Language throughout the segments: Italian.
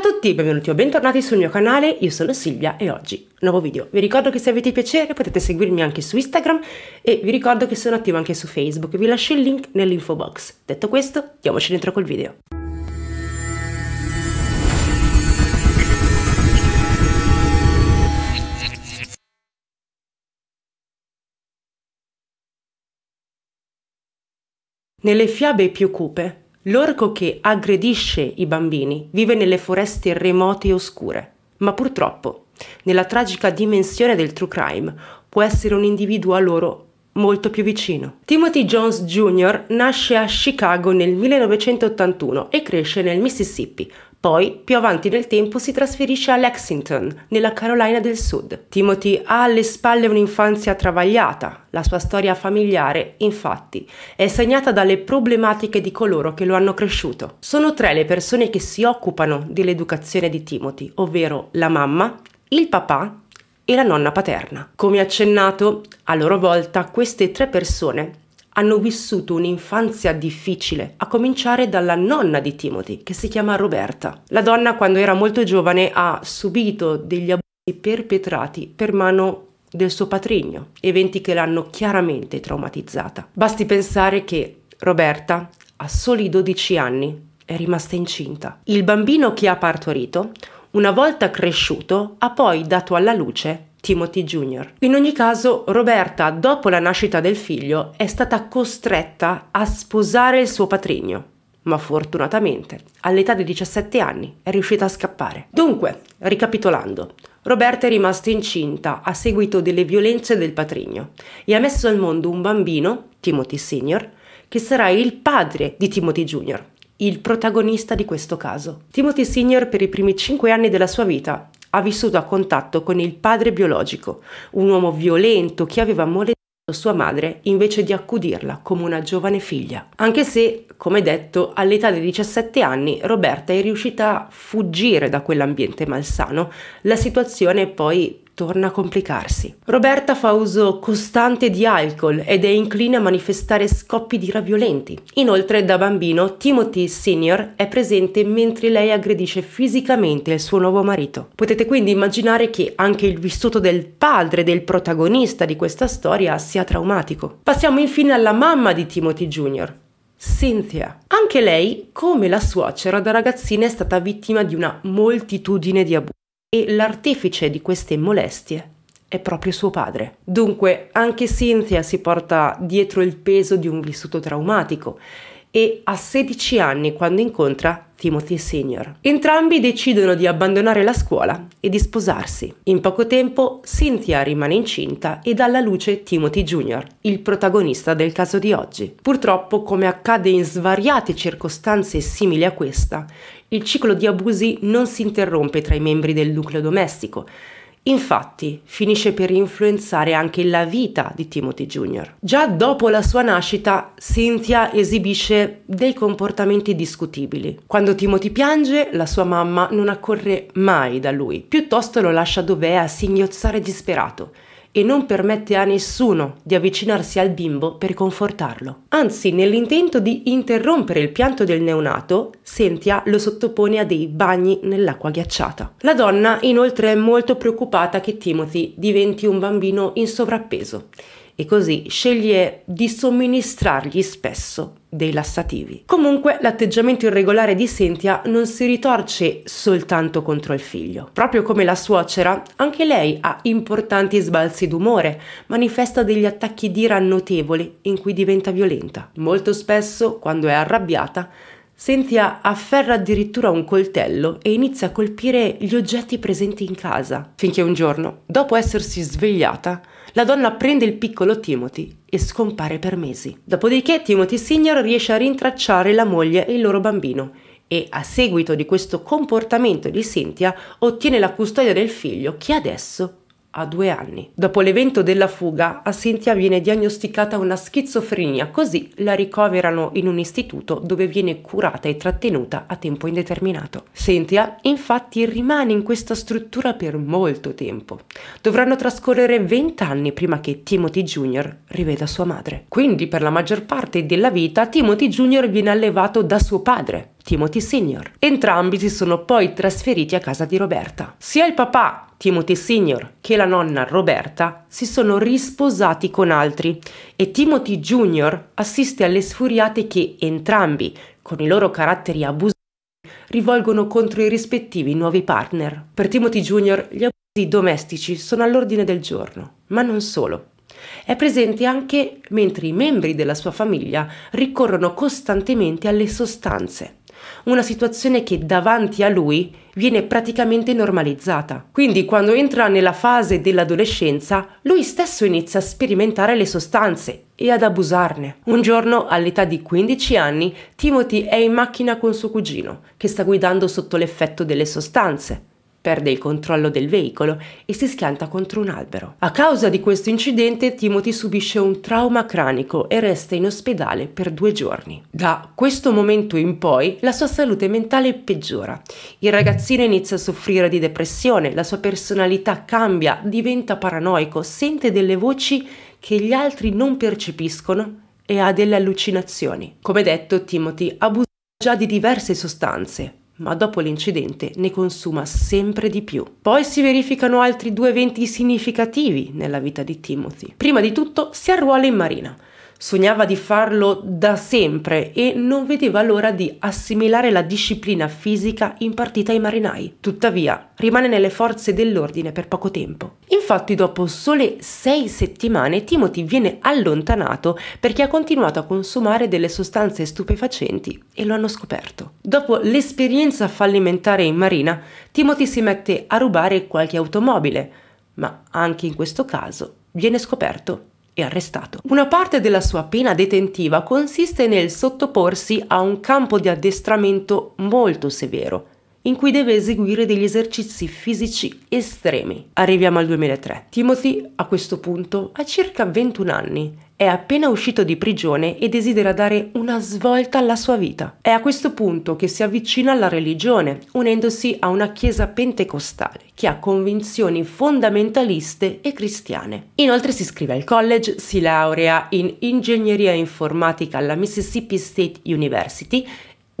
a tutti, benvenuti o bentornati sul mio canale, io sono Silvia e oggi nuovo video. Vi ricordo che se avete piacere potete seguirmi anche su Instagram e vi ricordo che sono attiva anche su Facebook, vi lascio il link nell'info box. Detto questo, diamoci dentro col video. Nelle fiabe più cupe, l'orco che aggredisce i bambini vive nelle foreste remote e oscure, ma purtroppo, nella tragica dimensione del true crime, può essere un individuo a loro molto più vicino. Timothy Jones Jr. nasce a Chicago nel 1981 e cresce nel Mississippi. Poi, più avanti nel tempo, si trasferisce a Lexington, nella Carolina del Sud. Timothy ha alle spalle un'infanzia travagliata. La sua storia familiare, infatti, è segnata dalle problematiche di coloro che lo hanno cresciuto. Sono tre le persone che si occupano dell'educazione di Timothy, ovvero la mamma, il papà e la nonna paterna. Come accennato, a loro volta queste tre persone hanno vissuto un'infanzia difficile, a cominciare dalla nonna di Timothy, che si chiama Roberta. La donna, quando era molto giovane, ha subito degli abusi perpetrati per mano del suo patrigno, eventi che l'hanno chiaramente traumatizzata. Basti pensare che Roberta, a soli 12 anni, è rimasta incinta. Il bambino che ha partorito, una volta cresciuto, ha poi dato alla luce Timothy Jr. In ogni caso, Roberta, dopo la nascita del figlio, è stata costretta a sposare il suo patrigno, ma fortunatamente, all'età di 17 anni, è riuscita a scappare. Dunque, ricapitolando, Roberta è rimasta incinta a seguito delle violenze del patrigno e ha messo al mondo un bambino, Timothy Sr., che sarà il padre di Timothy Jr., il protagonista di questo caso. Timothy Sr. per i primi 5 anni della sua vita ha vissuto a contatto con il padre biologico, un uomo violento che aveva molestato sua madre invece di accudirla come una giovane figlia. Anche se, come detto, all'età di 17 anni Roberta è riuscita a fuggire da quell'ambiente malsano, la situazione poi torna a complicarsi. Roberta fa uso costante di alcol ed è incline a manifestare scoppi di ira violenti. Inoltre, da bambino, Timothy Sr. è presente mentre lei aggredisce fisicamente il suo nuovo marito. Potete quindi immaginare che anche il vissuto del padre del protagonista di questa storia sia traumatico. Passiamo infine alla mamma di Timothy Jr., Cynthia. Anche lei, come la suocera, da ragazzina è stata vittima di una moltitudine di abusi. E l'artefice di queste molestie è proprio suo padre. Dunque, anche Cynthia si porta dietro il peso di un vissuto traumatico e ha 16 anni quando incontra Timothy Sr. Entrambi decidono di abbandonare la scuola e di sposarsi. In poco tempo Cynthia rimane incinta e dà alla luce Timothy Jr., il protagonista del caso di oggi. Purtroppo, come accade in svariate circostanze simili a questa, il ciclo di abusi non si interrompe tra i membri del nucleo domestico. Infatti, finisce per influenzare anche la vita di Timothy Jr. Già dopo la sua nascita, Cynthia esibisce dei comportamenti discutibili. Quando Timothy piange, la sua mamma non accorre mai da lui, piuttosto lo lascia dov'è a singhiozzare disperato e non permette a nessuno di avvicinarsi al bimbo per confortarlo. Anzi, nell'intento di interrompere il pianto del neonato, Cynthia lo sottopone a dei bagni nell'acqua ghiacciata. La donna, inoltre, è molto preoccupata che Timothy diventi un bambino in sovrappeso e così sceglie di somministrargli spesso dei lassativi. Comunque, l'atteggiamento irregolare di Cynthia non si ritorce soltanto contro il figlio. Proprio come la suocera, anche lei ha importanti sbalzi d'umore, manifesta degli attacchi d'ira notevoli in cui diventa violenta. Molto spesso, quando è arrabbiata, Cynthia afferra addirittura un coltello e inizia a colpire gli oggetti presenti in casa, finché un giorno, dopo essersi svegliata, la donna prende il piccolo Timothy e scompare per mesi. Dopodiché Timothy Sr. riesce a rintracciare la moglie e il loro bambino e, a seguito di questo comportamento di Cynthia, ottiene la custodia del figlio, che adesso ha 2 anni. Dopo l'evento della fuga, a Cynthia viene diagnosticata una schizofrenia, così la ricoverano in un istituto dove viene curata e trattenuta a tempo indeterminato. Cynthia, infatti, rimane in questa struttura per molto tempo. Dovranno trascorrere 20 anni prima che Timothy Jr. riveda sua madre. Quindi, per la maggior parte della vita, Timothy Jr. viene allevato da suo padre, Timothy Sr. Entrambi si sono poi trasferiti a casa di Roberta. Sia il papà, Timothy Sr., che la nonna Roberta si sono risposati con altri e Timothy Jr. assiste alle sfuriate che entrambi, con i loro caratteri abusivi, rivolgono contro i rispettivi nuovi partner. Per Timothy Jr. gli abusi domestici sono all'ordine del giorno, ma non solo. È presente anche mentre i membri della sua famiglia ricorrono costantemente alle sostanze, una situazione che davanti a lui viene praticamente normalizzata. Quindi quando entra nella fase dell'adolescenza, lui stesso inizia a sperimentare le sostanze e ad abusarne. Un giorno, all'età di 15 anni, Timothy è in macchina con suo cugino, che sta guidando sotto l'effetto delle sostanze. Perde il controllo del veicolo e si schianta contro un albero. A causa di questo incidente, Timothy subisce un trauma cranico e resta in ospedale per 2 giorni. Da questo momento in poi, la sua salute mentale peggiora. Il ragazzino inizia a soffrire di depressione, la sua personalità cambia, diventa paranoico, sente delle voci che gli altri non percepiscono e ha delle allucinazioni. Come detto, Timothy abusa già di diverse sostanze, ma dopo l'incidente ne consuma sempre di più. Poi si verificano altri 2 eventi significativi nella vita di Timothy. Prima di tutto si arruola in marina. Sognava di farlo da sempre e non vedeva l'ora di assimilare la disciplina fisica impartita ai marinai. Tuttavia, rimane nelle forze dell'ordine per poco tempo. Infatti, dopo sole 6 settimane, Timothy viene allontanato perché ha continuato a consumare delle sostanze stupefacenti e lo hanno scoperto. Dopo l'esperienza fallimentare in marina, Timothy si mette a rubare qualche automobile, ma anche in questo caso viene scoperto e arrestato. Una parte della sua pena detentiva consiste nel sottoporsi a un campo di addestramento molto severo, in cui deve eseguire degli esercizi fisici estremi. Arriviamo al 2003. Timothy, a questo punto, ha circa 21 anni, è appena uscito di prigione e desidera dare una svolta alla sua vita. È a questo punto che si avvicina alla religione, unendosi a una chiesa pentecostale che ha convinzioni fondamentaliste e cristiane. Inoltre si iscrive al college, si laurea in ingegneria informatica alla Mississippi State University.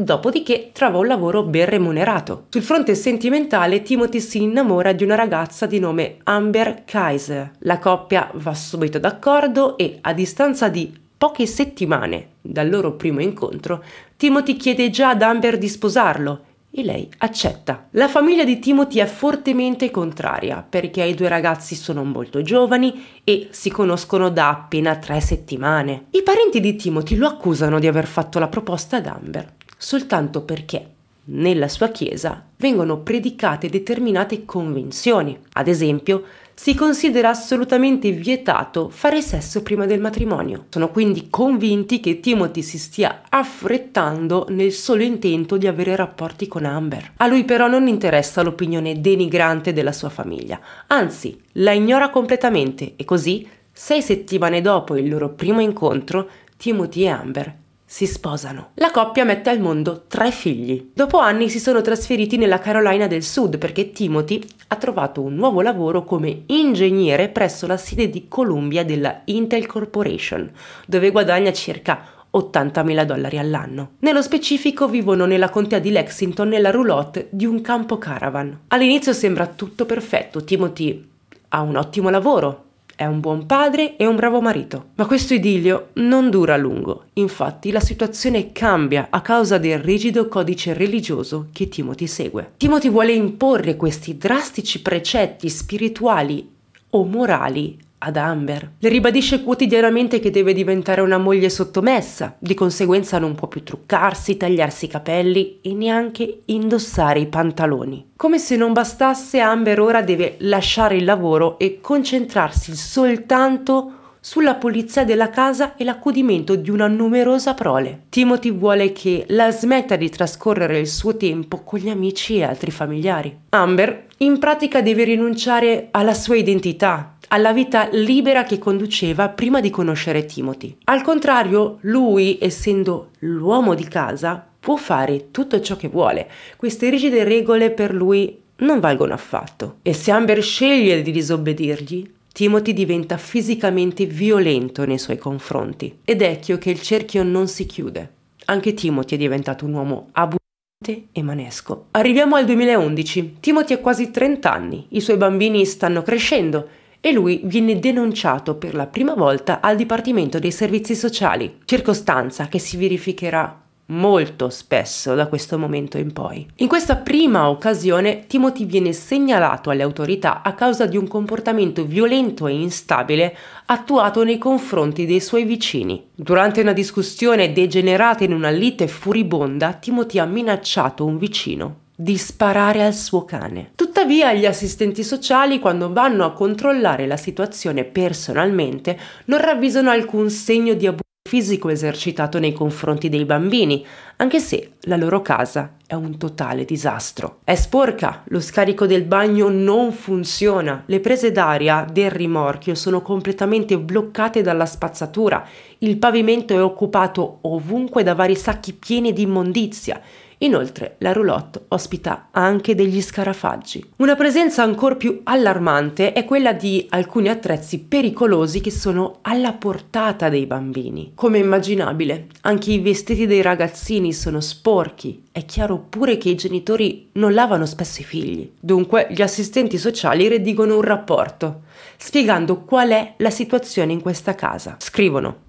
Dopodiché trova un lavoro ben remunerato. Sul fronte sentimentale, Timothy si innamora di una ragazza di nome Amber Kaiser. La coppia va subito d'accordo e, a distanza di poche settimane dal loro primo incontro, Timothy chiede già ad Amber di sposarlo e lei accetta. La famiglia di Timothy è fortemente contraria perché i 2 ragazzi sono molto giovani e si conoscono da appena 3 settimane. I parenti di Timothy lo accusano di aver fatto la proposta ad Amber soltanto perché nella sua chiesa vengono predicate determinate convinzioni. Ad esempio, si considera assolutamente vietato fare sesso prima del matrimonio. Sono quindi convinti che Timothy si stia affrettando nel solo intento di avere rapporti con Amber. A lui però non interessa l'opinione denigrante della sua famiglia, anzi la ignora completamente e così, 6 settimane dopo il loro primo incontro, Timothy e Amber si sposano. La coppia mette al mondo 3 figli. Dopo anni si sono trasferiti nella Carolina del Sud perché Timothy ha trovato un nuovo lavoro come ingegnere presso la sede di Columbia della Intel Corporation, dove guadagna circa $80.000 all'anno. Nello specifico vivono nella contea di Lexington nella roulotte di un campo caravan. All'inizio sembra tutto perfetto, Timothy ha un ottimo lavoro, è un buon padre e un bravo marito. Ma questo idillio non dura a lungo. Infatti la situazione cambia a causa del rigido codice religioso che Timothy segue. Timothy vuole imporre questi drastici precetti spirituali o morali ad Amber. Le ribadisce quotidianamente che deve diventare una moglie sottomessa, di conseguenza non può più truccarsi, tagliarsi i capelli e neanche indossare i pantaloni. Come se non bastasse, Amber ora deve lasciare il lavoro e concentrarsi soltanto sulla pulizia della casa e l'accudimento di una numerosa prole. Timothy vuole che la smetta di trascorrere il suo tempo con gli amici e altri familiari. Amber in pratica deve rinunciare alla sua identità, alla vita libera che conduceva prima di conoscere Timothy. Al contrario, lui, essendo l'uomo di casa, può fare tutto ciò che vuole. Queste rigide regole per lui non valgono affatto. E se Amber sceglie di disobbedirgli, Timothy diventa fisicamente violento nei suoi confronti. Ed ecco che il cerchio non si chiude. Anche Timothy è diventato un uomo abusivo E manesco. Arriviamo al 2011. Timothy ha quasi 30 anni, i suoi bambini stanno crescendo e lui viene denunciato per la prima volta al Dipartimento dei Servizi Sociali, circostanza che si verificherà molto spesso da questo momento in poi. In questa prima occasione Timothy viene segnalato alle autorità a causa di un comportamento violento e instabile attuato nei confronti dei suoi vicini. Durante una discussione degenerata in una lite furibonda, Timothy ha minacciato un vicino di sparare al suo cane. Tuttavia gli assistenti sociali, quando vanno a controllare la situazione personalmente, non ravvisano alcun segno di abuso fisico esercitato nei confronti dei bambini, anche se la loro casa è un totale disastro. È sporca, lo scarico del bagno non funziona, le prese d'aria del rimorchio sono completamente bloccate dalla spazzatura, il pavimento è occupato ovunque da vari sacchi pieni di immondizia. Inoltre la roulotte ospita anche degli scarafaggi. Una presenza ancor più allarmante è quella di alcuni attrezzi pericolosi che sono alla portata dei bambini. Come immaginabile, anche i vestiti dei ragazzini sono sporchi. È chiaro pure che i genitori non lavano spesso i figli. Dunque gli assistenti sociali redigono un rapporto, spiegando qual è la situazione in questa casa. Scrivono: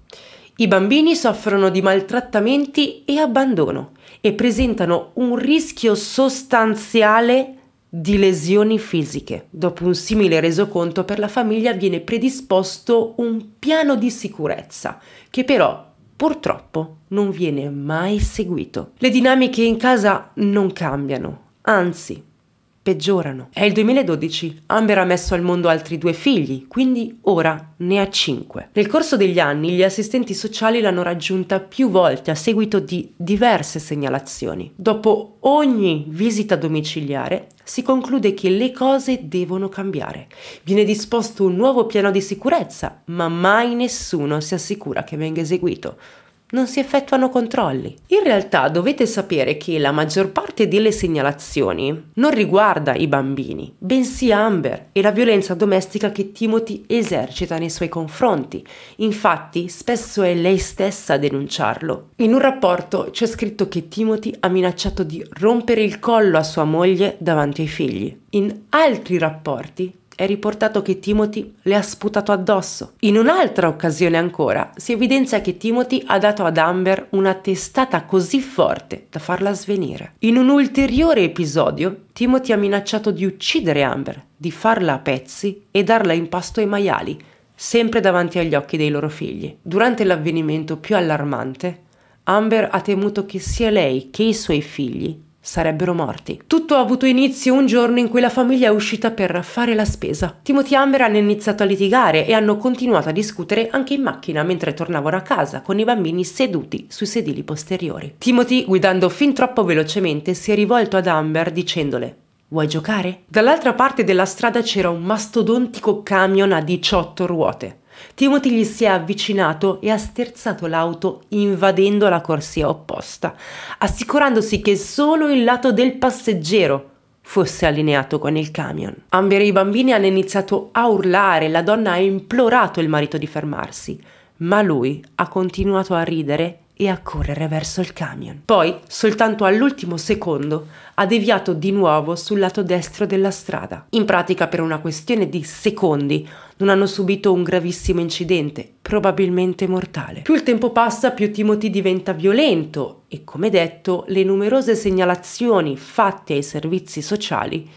i bambini soffrono di maltrattamenti e abbandono e presentano un rischio sostanziale di lesioni fisiche. Dopo un simile resoconto per la famiglia viene predisposto un piano di sicurezza che però purtroppo non viene mai seguito. Le dinamiche in casa non cambiano, anzi peggiorano. È il 2012, Amber ha messo al mondo altri 2 figli, quindi ora ne ha 5. Nel corso degli anni gli assistenti sociali l'hanno raggiunta più volte a seguito di diverse segnalazioni. Dopo ogni visita domiciliare si conclude che le cose devono cambiare. Viene disposto un nuovo piano di sicurezza, ma mai nessuno si assicura che venga eseguito. Non si effettuano controlli. In realtà dovete sapere che la maggior parte delle segnalazioni non riguarda i bambini, bensì Amber e la violenza domestica che Timothy esercita nei suoi confronti. Infatti, spesso è lei stessa a denunciarlo. In un rapporto c'è scritto che Timothy ha minacciato di rompere il collo a sua moglie davanti ai figli. In altri rapporti è riportato che Timothy le ha sputato addosso. In un'altra occasione ancora si evidenzia che Timothy ha dato ad Amber una testata così forte da farla svenire. In un ulteriore episodio Timothy ha minacciato di uccidere Amber, di farla a pezzi e darla in pasto ai maiali, sempre davanti agli occhi dei loro figli. Durante l'avvenimento più allarmante, Amber ha temuto che sia lei che i suoi figli sarebbero morti. Tutto ha avuto inizio un giorno in cui la famiglia è uscita per fare la spesa. Timothy e Amber hanno iniziato a litigare e hanno continuato a discutere anche in macchina mentre tornavano a casa con i bambini seduti sui sedili posteriori. Timothy, guidando fin troppo velocemente, si è rivolto ad Amber dicendole: vuoi giocare? Dall'altra parte della strada c'era un mastodontico camion a 18 ruote. Timothy gli si è avvicinato e ha sterzato l'auto invadendo la corsia opposta, assicurandosi che solo il lato del passeggero fosse allineato con il camion. Amber e i bambini hanno iniziato a urlare, la donna ha implorato il marito di fermarsi, ma lui ha continuato a ridere e a correre verso il camion. Poi, soltanto all'ultimo secondo, ha deviato di nuovo sul lato destro della strada. In pratica, per una questione di secondi, non hanno subito un gravissimo incidente, probabilmente mortale. Più il tempo passa, più Timothy diventa violento e, come detto, le numerose segnalazioni fatte ai servizi sociali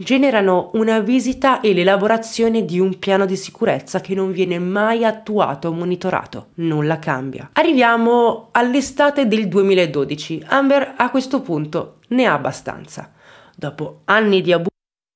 generano una visita e l'elaborazione di un piano di sicurezza che non viene mai attuato o monitorato. Nulla cambia. Arriviamo all'estate del 2012. Amber a questo punto ne ha abbastanza. Dopo anni di abusi,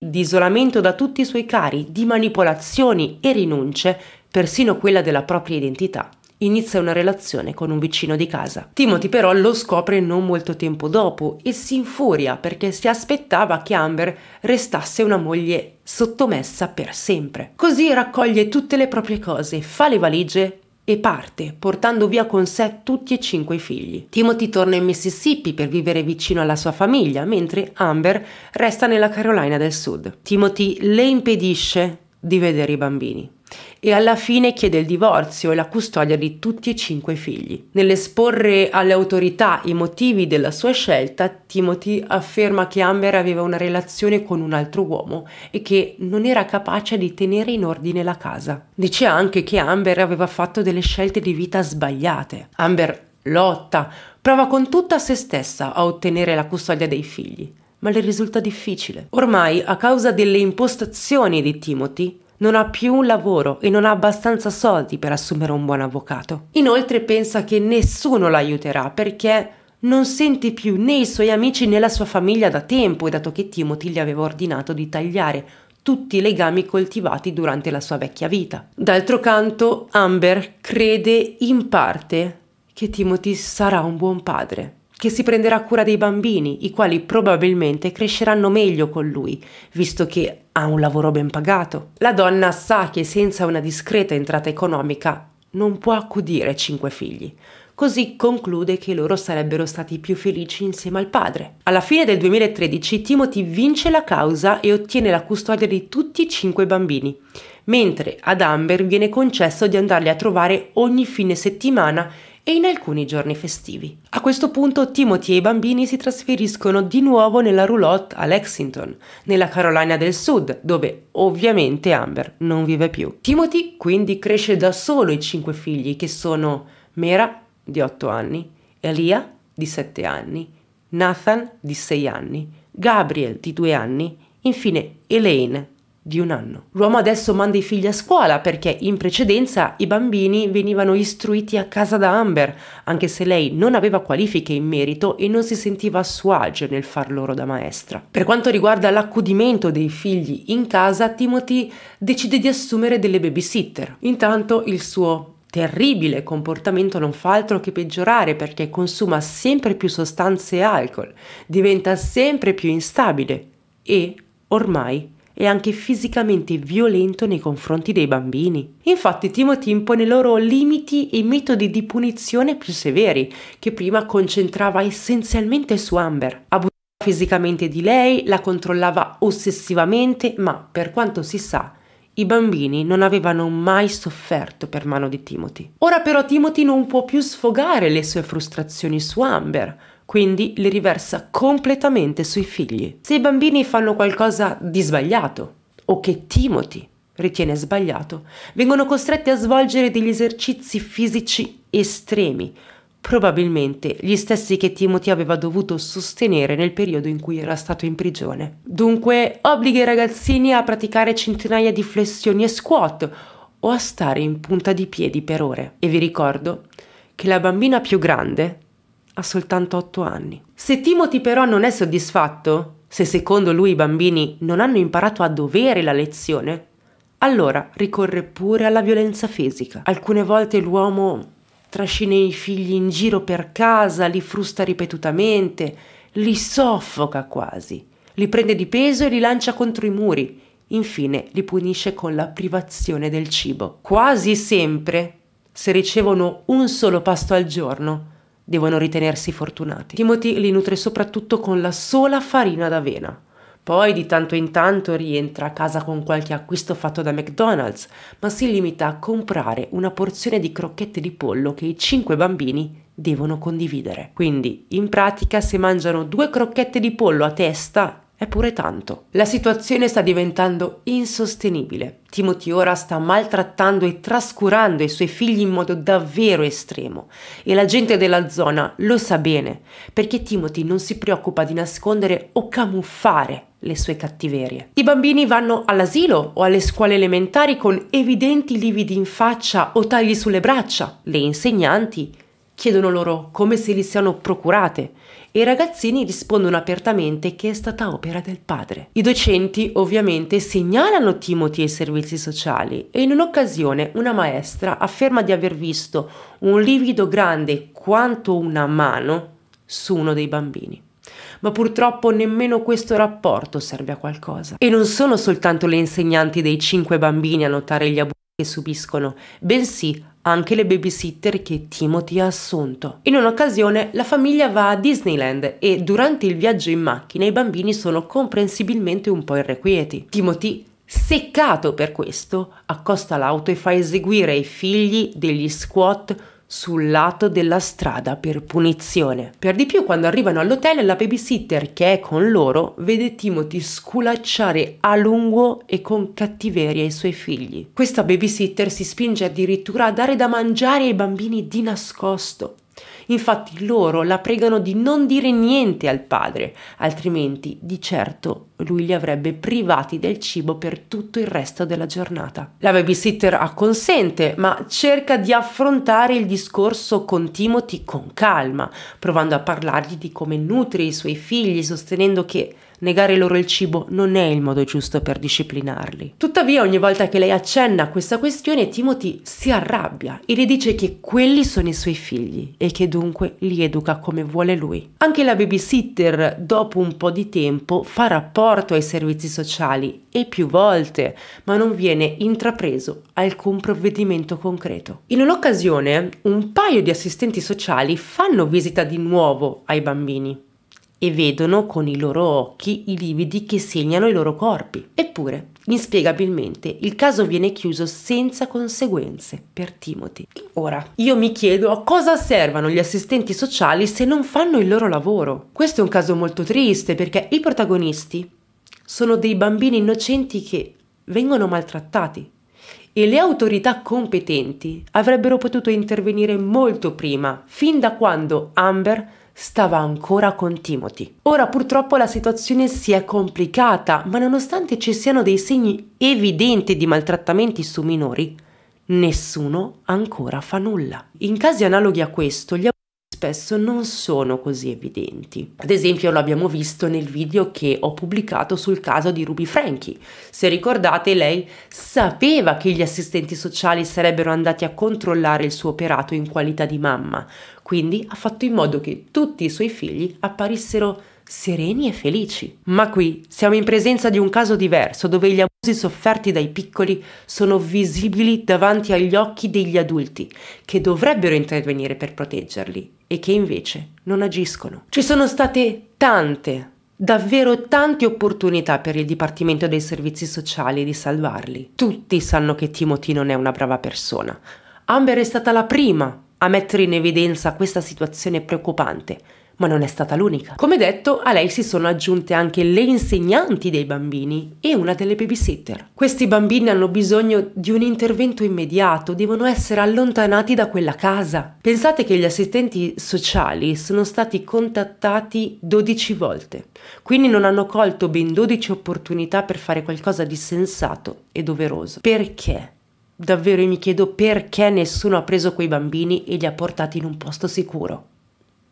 di isolamento da tutti i suoi cari, di manipolazioni e rinunce, persino quella della propria identità, inizia una relazione con un vicino di casa. Timothy però lo scopre non molto tempo dopo e si infuria perché si aspettava che Amber restasse una moglie sottomessa per sempre. Così raccoglie tutte le proprie cose, fa le valigie e parte, portando via con sé tutti e 5 i figli. Timothy torna in Mississippi per vivere vicino alla sua famiglia, mentre Amber resta nella Carolina del Sud. Timothy le impedisce di vedere i bambini. e alla fine chiede il divorzio e la custodia di tutti e 5 i figli. Nell'esporre alle autorità i motivi della sua scelta, Timothy afferma che Amber aveva una relazione con un altro uomo e che non era capace di tenere in ordine la casa. Dice anche che Amber aveva fatto delle scelte di vita sbagliate. Amber lotta, prova con tutta se stessa a ottenere la custodia dei figli, ma le risulta difficile. Ormai, a causa delle impostazioni di Timothy, non ha più un lavoro e non ha abbastanza soldi per assumere un buon avvocato. Inoltre pensa che nessuno la aiuterà perché non sente più né i suoi amici né la sua famiglia da tempo, dato che Timothy gli aveva ordinato di tagliare tutti i legami coltivati durante la sua vecchia vita. D'altro canto, Amber crede in parte che Timothy sarà un buon padre, che si prenderà cura dei bambini, i quali probabilmente cresceranno meglio con lui, visto che ha un lavoro ben pagato. La donna sa che senza una discreta entrata economica non può accudire 5 figli, così conclude che loro sarebbero stati più felici insieme al padre. Alla fine del 2013 Timothy vince la causa e ottiene la custodia di tutti e 5 bambini, mentre ad Amber viene concesso di andarli a trovare ogni fine settimana e in alcuni giorni festivi. A questo punto Timothy e i bambini si trasferiscono di nuovo nella roulotte a Lexington, nella Carolina del Sud, dove ovviamente Amber non vive più. Timothy quindi cresce da solo i 5 figli, che sono Mera, di 8 anni, Elia, di 7 anni, Nathan, di 6 anni, Gabriel, di 2 anni, infine Elaine, di un anno. L'uomo adesso manda i figli a scuola perché in precedenza i bambini venivano istruiti a casa da Amber, anche se lei non aveva qualifiche in merito e non si sentiva a suo agio nel far loro da maestra. Per quanto riguarda l'accudimento dei figli in casa, Timothy decide di assumere delle babysitter. Intanto il suo terribile comportamento non fa altro che peggiorare perché consuma sempre più sostanze e alcol, diventa sempre più instabile e ormai è anche fisicamente violento nei confronti dei bambini. Infatti Timothy impone loro limiti e metodi di punizione più severi, che prima concentrava essenzialmente su Amber. Abusava fisicamente di lei, la controllava ossessivamente, ma per quanto si sa, i bambini non avevano mai sofferto per mano di Timothy. Ora però Timothy non può più sfogare le sue frustrazioni su Amber, quindi le riversa completamente sui figli. Se i bambini fanno qualcosa di sbagliato, o che Timothy ritiene sbagliato, vengono costretti a svolgere degli esercizi fisici estremi, probabilmente gli stessi che Timothy aveva dovuto sostenere nel periodo in cui era stato in prigione. Dunque obbliga i ragazzini a praticare centinaia di flessioni e squat, o a stare in punta di piedi per ore. E vi ricordo che la bambina più grande ha soltanto 8 anni. Se Timothy però non è soddisfatto, se secondo lui i bambini non hanno imparato a dovere la lezione, allora ricorre pure alla violenza fisica. Alcune volte l'uomo trascina i figli in giro per casa, li frusta ripetutamente, li soffoca quasi, li prende di peso e li lancia contro i muri. Infine li punisce con la privazione del cibo. Quasi sempre, se ricevono un solo pasto al giorno, devono ritenersi fortunati. Timothy li nutre soprattutto con la sola farina d'avena. Poi di tanto in tanto rientra a casa con qualche acquisto fatto da McDonald's, ma si limita a comprare una porzione di crocchette di pollo che i 5 bambini devono condividere. Quindi, in pratica, se mangiano 2 crocchette di pollo a testa, è pure tanto. La situazione sta diventando insostenibile. Timothy ora sta maltrattando e trascurando i suoi figli in modo davvero estremo e la gente della zona lo sa bene, perché Timothy non si preoccupa di nascondere o camuffare le sue cattiverie. I bambini vanno all'asilo o alle scuole elementari con evidenti lividi in faccia o tagli sulle braccia. Le insegnanti chiedono loro come se li siano procurate e i ragazzini rispondono apertamente che è stata opera del padre. I docenti ovviamente segnalano Timothy ai servizi sociali e in un'occasione una maestra afferma di aver visto un livido grande quanto una mano su uno dei bambini. Ma purtroppo nemmeno questo rapporto serve a qualcosa. E non sono soltanto le insegnanti dei 5 bambini a notare gli abusi che subiscono, bensì anche le babysitter che Timothy ha assunto. In un'occasione la famiglia va a Disneyland e durante il viaggio in macchina i bambini sono comprensibilmente un po' irrequieti. Timothy Seccato per questo, accosta l'auto e fa eseguire ai figli degli squat sul lato della strada per punizione. Per di più, quando arrivano all'hotel, la babysitter che è con loro vede Timothy sculacciare a lungo e con cattiveria i suoi figli. Questa babysitter si spinge addirittura a dare da mangiare ai bambini di nascosto. Infatti loro la pregano di non dire niente al padre, altrimenti di certo lui li avrebbe privati del cibo per tutto il resto della giornata. La babysitter acconsente, ma cerca di affrontare il discorso con Timothy con calma, provando a parlargli di come nutre i suoi figli, sostenendo che negare loro il cibo non è il modo giusto per disciplinarli. Tuttavia, ogni volta che lei accenna a questa questione, Timothy si arrabbia e le dice che quelli sono i suoi figli e che dunque li educa come vuole lui. Anche la babysitter, dopo un po' di tempo, fa rapporto ai servizi sociali e più volte, ma non viene intrapreso alcun provvedimento concreto. In un'occasione, un paio di assistenti sociali fanno visita di nuovo ai bambini e vedono con i loro occhi i lividi che segnano i loro corpi. Eppure, inspiegabilmente, il caso viene chiuso senza conseguenze per Timothy. Ora, io mi chiedo a cosa servano gli assistenti sociali se non fanno il loro lavoro. Questo è un caso molto triste perché i protagonisti sono dei bambini innocenti che vengono maltrattati e le autorità competenti avrebbero potuto intervenire molto prima, fin da quando Amber stava ancora con Timothy. Ora purtroppo la situazione si è complicata, ma nonostante ci siano dei segni evidenti di maltrattamenti su minori, nessuno ancora fa nulla. In casi analoghi a questo, gli abusi spesso non sono così evidenti. Ad esempio lo abbiamo visto nel video che ho pubblicato sul caso di Ruby Frankie. Se ricordate, lei sapeva che gli assistenti sociali sarebbero andati a controllare il suo operato in qualità di mamma, quindi ha fatto in modo che tutti i suoi figli apparissero sereni e felici. Ma qui siamo in presenza di un caso diverso, dove gli abusi sofferti dai piccoli sono visibili davanti agli occhi degli adulti, che dovrebbero intervenire per proteggerli e che invece non agiscono. Ci sono state tante, davvero tante opportunità per il Dipartimento dei Servizi Sociali di salvarli. Tutti sanno che Timothy non è una brava persona. Amber è stata la prima a mettere in evidenza questa situazione preoccupante, ma non è stata l'unica. Come detto, a lei si sono aggiunte anche le insegnanti dei bambini e una delle babysitter. Questi bambini hanno bisogno di un intervento immediato, devono essere allontanati da quella casa. Pensate che gli assistenti sociali sono stati contattati 12 volte, quindi non hanno colto ben 12 opportunità per fare qualcosa di sensato e doveroso. Perché? Davvero io mi chiedo perché nessuno ha preso quei bambini e li ha portati in un posto sicuro.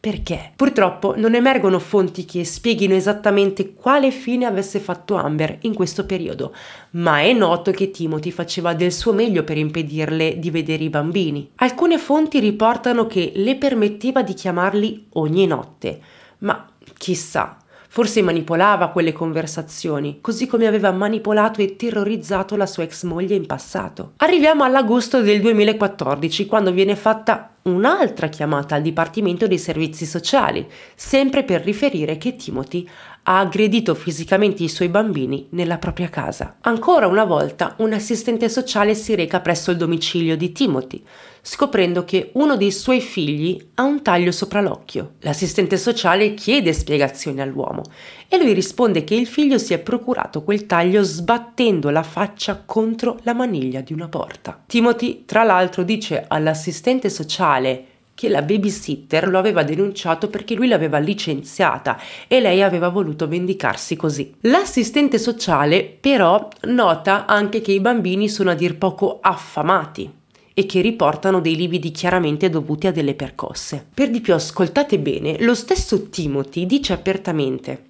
Perché? Purtroppo non emergono fonti che spieghino esattamente quale fine avesse fatto Amber in questo periodo, ma è noto che Timothy faceva del suo meglio per impedirle di vedere i bambini. Alcune fonti riportano che le permetteva di chiamarli ogni notte, ma chissà, forse manipolava quelle conversazioni, così come aveva manipolato e terrorizzato la sua ex moglie in passato. Arriviamo all'agosto del 2014, quando viene fatta un'altra chiamata al Dipartimento dei Servizi Sociali, sempre per riferire che Timothy ha aggredito fisicamente i suoi bambini nella propria casa. Ancora una volta un assistente sociale si reca presso il domicilio di Timothy, scoprendo che uno dei suoi figli ha un taglio sopra l'occhio. L'assistente sociale chiede spiegazioni all'uomo e lui risponde che il figlio si è procurato quel taglio sbattendo la faccia contro la maniglia di una porta. Timothy, tra l'altro, dice all'assistente sociale che la babysitter lo aveva denunciato perché lui l'aveva licenziata e lei aveva voluto vendicarsi così. L'assistente sociale però nota anche che i bambini sono a dir poco affamati e che riportano dei lividi chiaramente dovuti a delle percosse. Per di più, ascoltate bene, lo stesso Timothy dice apertamente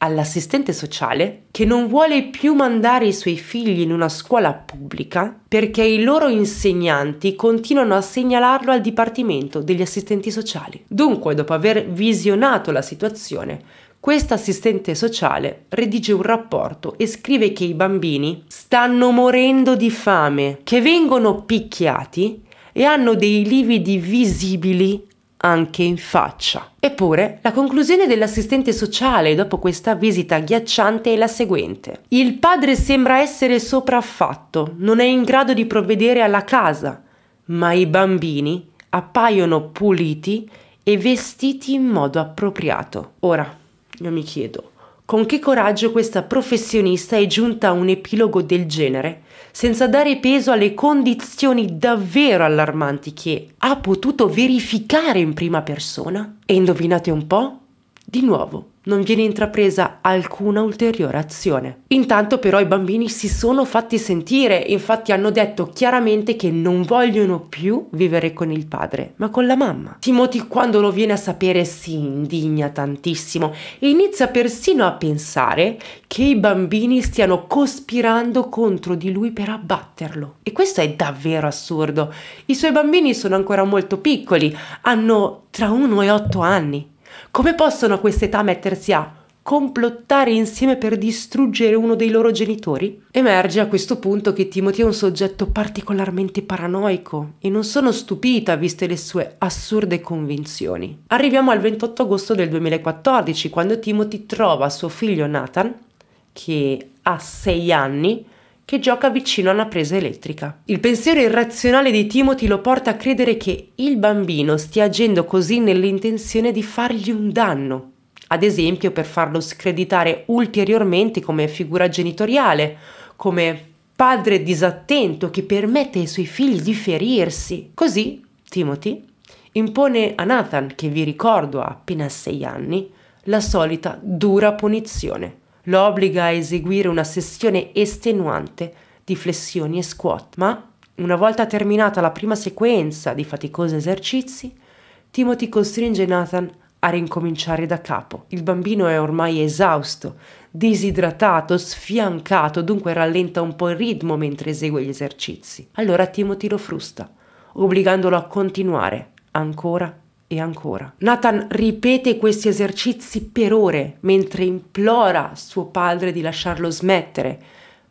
all'assistente sociale che non vuole più mandare i suoi figli in una scuola pubblica perché i loro insegnanti continuano a segnalarlo al Dipartimento degli Assistenti Sociali. Dunque, dopo aver visionato la situazione, questa assistente sociale redige un rapporto e scrive che i bambini stanno morendo di fame, che vengono picchiati e hanno dei lividi visibili anche in faccia. Eppure, la conclusione dell'assistente sociale dopo questa visita agghiacciante è la seguente. Il padre sembra essere sopraffatto, non è in grado di provvedere alla casa, ma i bambini appaiono puliti e vestiti in modo appropriato. Ora, io mi chiedo, con che coraggio questa professionista è giunta a un epilogo del genere, senza dare peso alle condizioni davvero allarmanti che ha potuto verificare in prima persona? E indovinate un po'? Di nuovo, non viene intrapresa alcuna ulteriore azione. Intanto però i bambini si sono fatti sentire, infatti hanno detto chiaramente che non vogliono più vivere con il padre, ma con la mamma. Timothy, quando lo viene a sapere, si indigna tantissimo e inizia persino a pensare che i bambini stiano cospirando contro di lui per abbatterlo. E questo è davvero assurdo. I suoi bambini sono ancora molto piccoli, hanno tra 1 e 8 anni. Come possono a quest'età mettersi a complottare insieme per distruggere uno dei loro genitori? Emerge a questo punto che Timothy è un soggetto particolarmente paranoico e non sono stupita viste le sue assurde convinzioni. Arriviamo al 28 agosto del 2014 quando Timothy trova suo figlio Nathan, che ha 6 anni, che gioca vicino a una presa elettrica. Il pensiero irrazionale di Timothy lo porta a credere che il bambino stia agendo così nell'intenzione di fargli un danno, ad esempio per farlo screditare ulteriormente come figura genitoriale, come padre disattento che permette ai suoi figli di ferirsi. Così Timothy impone a Nathan, che vi ricordo ha appena 6 anni, la solita dura punizione. Lo obbliga a eseguire una sessione estenuante di flessioni e squat, ma una volta terminata la prima sequenza di faticosi esercizi, Timothy costringe Nathan a ricominciare da capo. Il bambino è ormai esausto, disidratato, sfiancato, dunque rallenta un po' il ritmo mentre esegue gli esercizi. Allora Timothy lo frusta, obbligandolo a continuare ancora e ancora. Nathan ripete questi esercizi per ore mentre implora suo padre di lasciarlo smettere,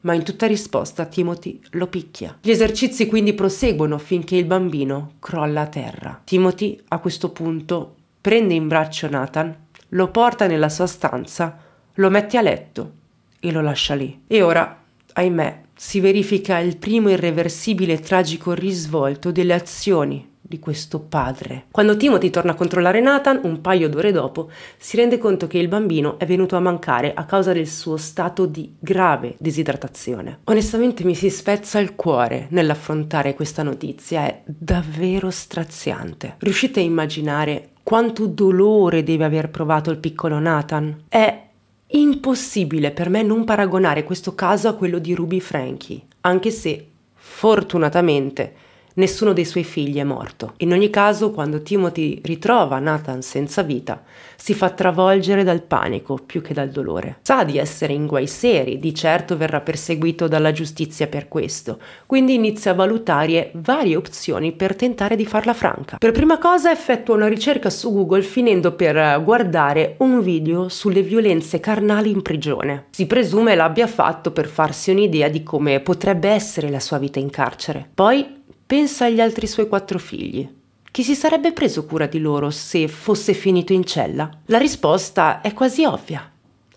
ma in tutta risposta Timothy lo picchia. Gli esercizi quindi proseguono finché il bambino crolla a terra. Timothy a questo punto prende in braccio Nathan, lo porta nella sua stanza, lo mette a letto e lo lascia lì. E ora, ahimè, si verifica il primo irreversibile e tragico risvolto delle azioni di questo padre. Quando Timothy torna a controllare Nathan, un paio d'ore dopo, si rende conto che il bambino è venuto a mancare a causa del suo stato di grave disidratazione. Onestamente mi si spezza il cuore nell'affrontare questa notizia, è davvero straziante. Riuscite a immaginare quanto dolore deve aver provato il piccolo Nathan? È impossibile per me non paragonare questo caso a quello di Ruby Frankie, anche se, fortunatamente, nessuno dei suoi figli è morto. In ogni caso, quando Timothy ritrova Nathan senza vita, si fa travolgere dal panico più che dal dolore. Sa di essere in guai seri, di certo verrà perseguito dalla giustizia per questo, quindi inizia a valutare varie opzioni per tentare di farla franca. Per prima cosa effettua una ricerca su Google finendo per guardare un video sulle violenze carnali in prigione. Si presume l'abbia fatto per farsi un'idea di come potrebbe essere la sua vita in carcere. Poi pensa agli altri suoi 4 figli. Chi si sarebbe preso cura di loro se fosse finito in cella? La risposta è quasi ovvia.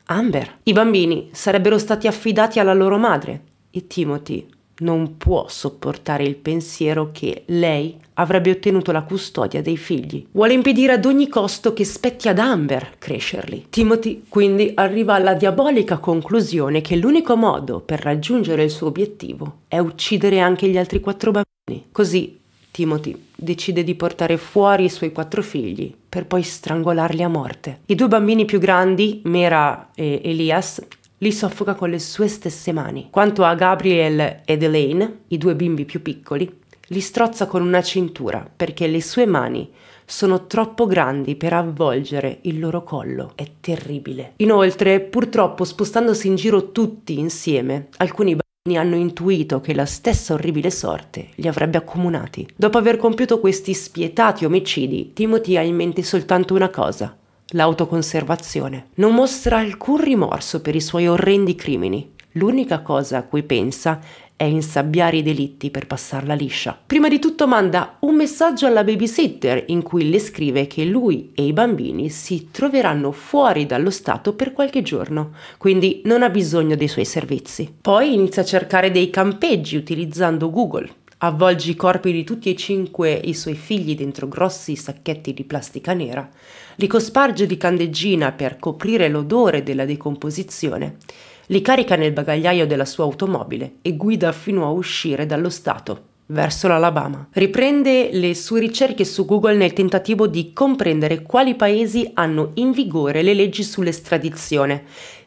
Amber. I bambini sarebbero stati affidati alla loro madre e Timothy non può sopportare il pensiero che lei avrebbe ottenuto la custodia dei figli. Vuole impedire ad ogni costo che spetti ad Amber crescerli. Timothy quindi arriva alla diabolica conclusione che l'unico modo per raggiungere il suo obiettivo è uccidere anche gli altri 4 bambini. Così Timothy decide di portare fuori i suoi 4 figli per poi strangolarli a morte. I 2 bambini più grandi, Mera e Elias, li soffoca con le sue stesse mani. Quanto a Gabriel ed Elaine, i 2 bimbi più piccoli, li strozza con una cintura perché le sue mani sono troppo grandi per avvolgere il loro collo. È terribile. Inoltre, purtroppo, spostandosi in giro tutti insieme, alcuni bambini hanno intuito che la stessa orribile sorte li avrebbe accomunati. Dopo aver compiuto questi spietati omicidi, Timothy ha in mente soltanto una cosa: l'autoconservazione. Non mostra alcun rimorso per i suoi orrendi crimini. L'unica cosa a cui pensa è insabbiare i delitti per passarla liscia. Prima di tutto manda un messaggio alla babysitter in cui le scrive che lui e i bambini si troveranno fuori dallo Stato per qualche giorno, quindi non ha bisogno dei suoi servizi. Poi inizia a cercare dei campeggi utilizzando Google. Avvolge i corpi di tutti e cinque i suoi figli dentro grossi sacchetti di plastica nera, li cosparge di candeggina per coprire l'odore della decomposizione, li carica nel bagagliaio della sua automobile e guida fino a uscire dallo Stato, verso l'Alabama. Riprende le sue ricerche su Google nel tentativo di comprendere quali paesi hanno in vigore le leggi sull'estradizione,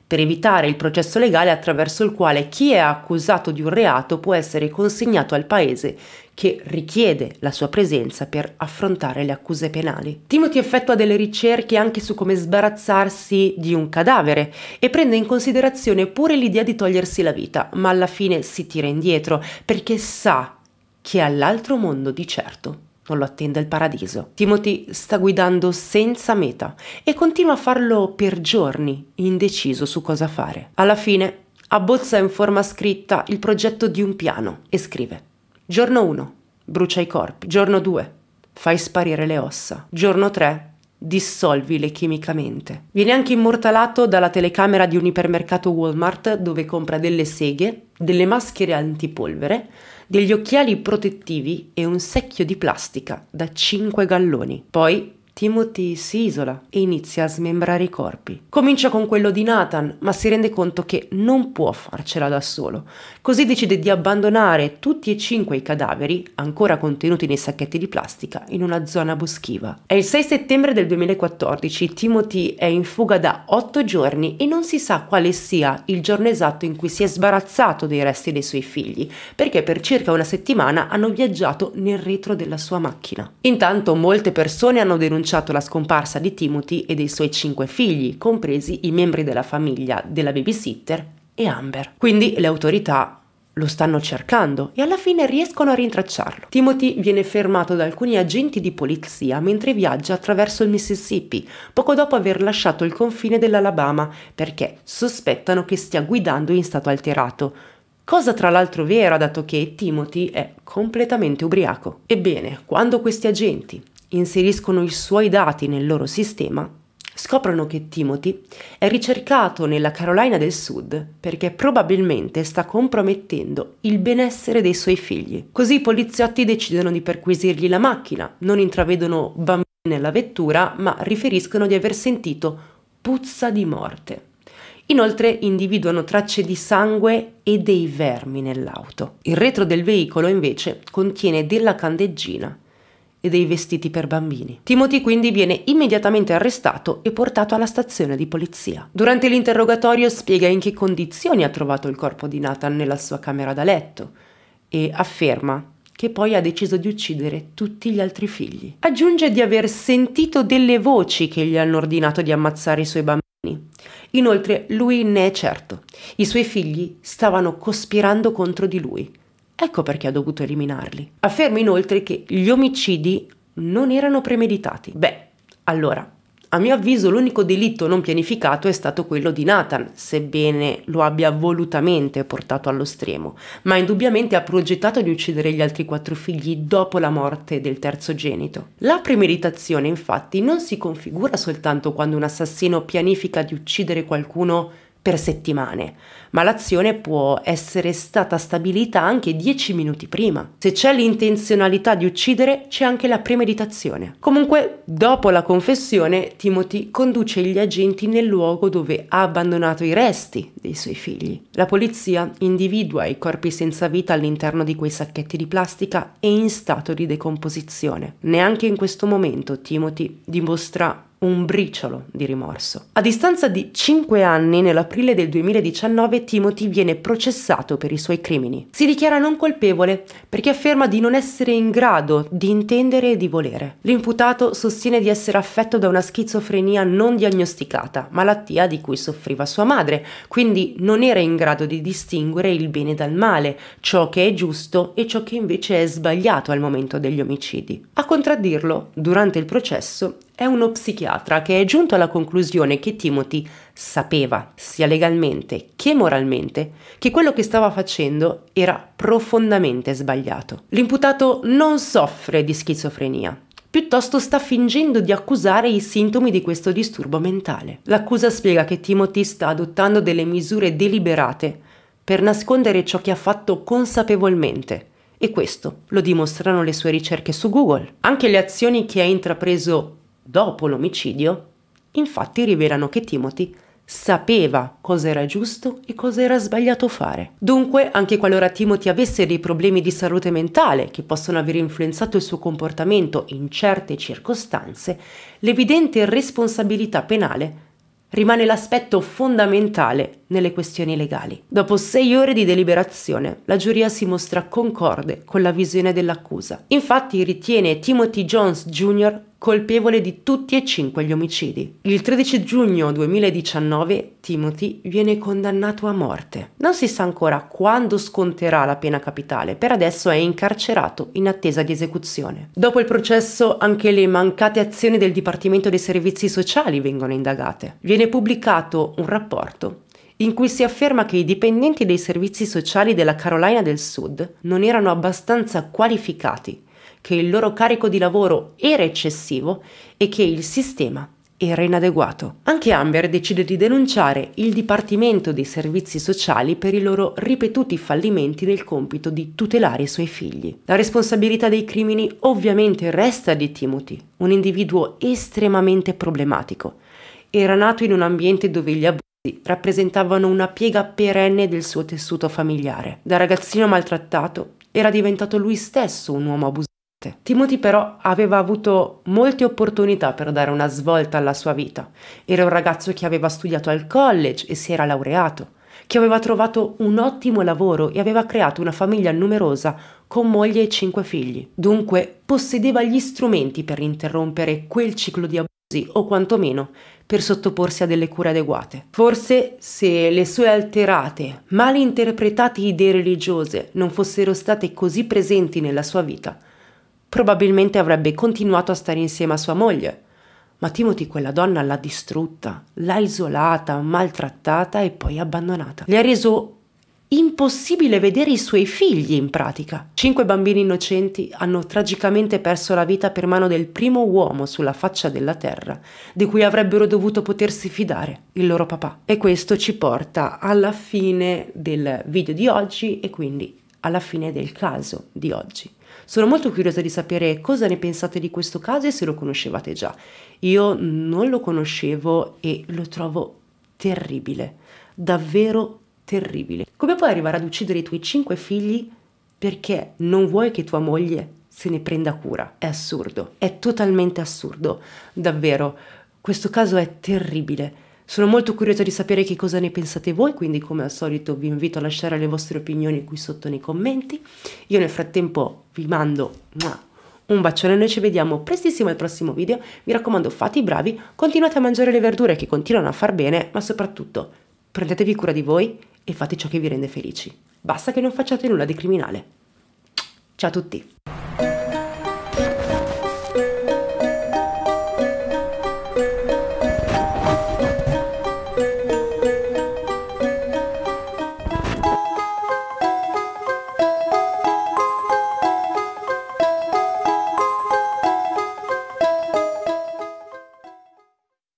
per evitare il processo legale attraverso il quale chi è accusato di un reato può essere consegnato al paese che richiede la sua presenza per affrontare le accuse penali. Timothy effettua delle ricerche anche su come sbarazzarsi di un cadavere e prende in considerazione pure l'idea di togliersi la vita, ma alla fine si tira indietro perché sa che all'altro mondo di certo non lo attende il paradiso. Timothy sta guidando senza meta e continua a farlo per giorni, indeciso su cosa fare. Alla fine abbozza in forma scritta il progetto di un piano e scrive: giorno 1, brucia i corpi. Giorno 2, fai sparire le ossa. Giorno 3, dissolvile chimicamente. Viene anche immortalato dalla telecamera di un ipermercato Walmart, dove compra delle seghe, delle maschere antipolvere, degli occhiali protettivi e un secchio di plastica da 5 galloni. Poi Timothy si isola e inizia a smembrare i corpi. Comincia con quello di Nathan, ma si rende conto che non può farcela da solo. Così decide di abbandonare tutti e 5 i cadaveri, ancora contenuti nei sacchetti di plastica, in una zona boschiva. È il 6 settembre del 2014, Timothy è in fuga da 8 giorni e non si sa quale sia il giorno esatto in cui si è sbarazzato dei resti dei suoi figli, perché per circa una settimana hanno viaggiato nel retro della sua macchina. Intanto molte persone hanno denunciato la scomparsa di Timothy e dei suoi 5 figli, compresi i membri della famiglia, della babysitter e Amber. Quindi le autorità lo stanno cercando e alla fine riescono a rintracciarlo. Timothy viene fermato da alcuni agenti di polizia mentre viaggia attraverso il Mississippi, poco dopo aver lasciato il confine dell'Alabama, perché sospettano che stia guidando in stato alterato. Cosa tra l'altro vera, dato che Timothy è completamente ubriaco. Ebbene, quando questi agenti inseriscono i suoi dati nel loro sistema, scoprono che Timothy è ricercato nella Carolina del Sud perché probabilmente sta compromettendo il benessere dei suoi figli. Così i poliziotti decidono di perquisirgli la macchina, non intravedono bambini nella vettura, ma riferiscono di aver sentito puzza di morte. Inoltre individuano tracce di sangue e dei vermi nell'auto. Il retro del veicolo invece contiene della candeggina e dei vestiti per bambini. Timothy quindi viene immediatamente arrestato e portato alla stazione di polizia. Durante l'interrogatorio spiega in che condizioni ha trovato il corpo di Nathan nella sua camera da letto e afferma che poi ha deciso di uccidere tutti gli altri figli. Aggiunge di aver sentito delle voci che gli hanno ordinato di ammazzare i suoi bambini. Inoltre lui ne è certo, i suoi figli stavano cospirando contro di lui. Ecco perché ha dovuto eliminarli. Afferma inoltre che gli omicidi non erano premeditati. Beh, allora, a mio avviso l'unico delitto non pianificato è stato quello di Nathan, sebbene lo abbia volutamente portato allo stremo, ma indubbiamente ha progettato di uccidere gli altri 4 figli dopo la morte del terzogenito. La premeditazione, infatti, non si configura soltanto quando un assassino pianifica di uccidere qualcuno per settimane, ma l'azione può essere stata stabilita anche 10 minuti prima. Se c'è l'intenzionalità di uccidere, c'è anche la premeditazione. Comunque, dopo la confessione, Timothy conduce gli agenti nel luogo dove ha abbandonato i resti dei suoi figli. La polizia individua i corpi senza vita all'interno di quei sacchetti di plastica e in stato di decomposizione. Neanche in questo momento Timothy dimostra un briciolo di rimorso. A distanza di 5 anni, nell'aprile del 2019, Timothy viene processato per i suoi crimini. Si dichiara non colpevole perché afferma di non essere in grado di intendere e di volere. L'imputato sostiene di essere affetto da una schizofrenia non diagnosticata, malattia di cui soffriva sua madre, quindi non era in grado di distinguere il bene dal male, ciò che è giusto e ciò che invece è sbagliato al momento degli omicidi. A contraddirlo, durante il processo, È uno psichiatra che è giunto alla conclusione che Timothy sapeva, sia legalmente che moralmente, che quello che stava facendo era profondamente sbagliato. L'imputato non soffre di schizofrenia, piuttosto sta fingendo di accusare i sintomi di questo disturbo mentale. L'accusa spiega che Timothy sta adottando delle misure deliberate per nascondere ciò che ha fatto consapevolmente, e questo lo dimostrano le sue ricerche su Google. Anche le azioni che ha intrapreso dopo l'omicidio, infatti, rivelano che Timothy sapeva cosa era giusto e cosa era sbagliato fare. Dunque, anche qualora Timothy avesse dei problemi di salute mentale che possono aver influenzato il suo comportamento in certe circostanze, l'evidente responsabilità penale rimane l'aspetto fondamentale nelle questioni legali. Dopo 6 ore di deliberazione, la giuria si mostra concorde con la visione dell'accusa. Infatti ritiene Timothy Jones Jr. colpevole di tutti e 5 gli omicidi. Il 13 giugno 2019 Timothy viene condannato a morte. Non si sa ancora quando sconterà la pena capitale, per adesso è incarcerato in attesa di esecuzione. Dopo il processo anche le mancate azioni del Dipartimento dei Servizi Sociali vengono indagate. Viene pubblicato un rapporto in cui si afferma che i dipendenti dei servizi sociali della Carolina del Sud non erano abbastanza qualificati, che il loro carico di lavoro era eccessivo e che il sistema era inadeguato. Anche Amber decide di denunciare il Dipartimento dei Servizi Sociali per i loro ripetuti fallimenti nel compito di tutelare i suoi figli. La responsabilità dei crimini ovviamente resta di Timothy, un individuo estremamente problematico. Era nato in un ambiente dove gli abusi rappresentavano una piega perenne del suo tessuto familiare. Da ragazzino maltrattato era diventato lui stesso un uomo abusivo. Timothy però aveva avuto molte opportunità per dare una svolta alla sua vita. Era un ragazzo che aveva studiato al college e si era laureato, che aveva trovato un ottimo lavoro e aveva creato una famiglia numerosa con moglie e 5 figli. Dunque possedeva gli strumenti per interrompere quel ciclo di abusi o quantomeno per sottoporsi a delle cure adeguate. Forse se le sue alterate, malinterpretate idee religiose non fossero state così presenti nella sua vita, probabilmente avrebbe continuato a stare insieme a sua moglie, ma Timothy quella donna l'ha distrutta, l'ha isolata, maltrattata e poi abbandonata. Le ha reso impossibile vedere i suoi figli in pratica. 5 bambini innocenti hanno tragicamente perso la vita per mano del primo uomo sulla faccia della terra, di cui avrebbero dovuto potersi fidare, il loro papà. E questo ci porta alla fine del video di oggi e quindi alla fine del caso di oggi. Sono molto curiosa di sapere cosa ne pensate di questo caso e se lo conoscevate già. Io non lo conoscevo e lo trovo terribile, davvero terribile. Come puoi arrivare ad uccidere i tuoi 5 figli perché non vuoi che tua moglie se ne prenda cura? È assurdo, è totalmente assurdo, davvero. Questo caso è terribile. Sono molto curiosa di sapere che cosa ne pensate voi, quindi come al solito vi invito a lasciare le vostre opinioni qui sotto nei commenti. Io nel frattempo vi mando un bacione, noi ci vediamo prestissimo al prossimo video. Mi raccomando, fate i bravi, continuate a mangiare le verdure che continuano a far bene, ma soprattutto prendetevi cura di voi e fate ciò che vi rende felici. Basta che non facciate nulla di criminale. Ciao a tutti!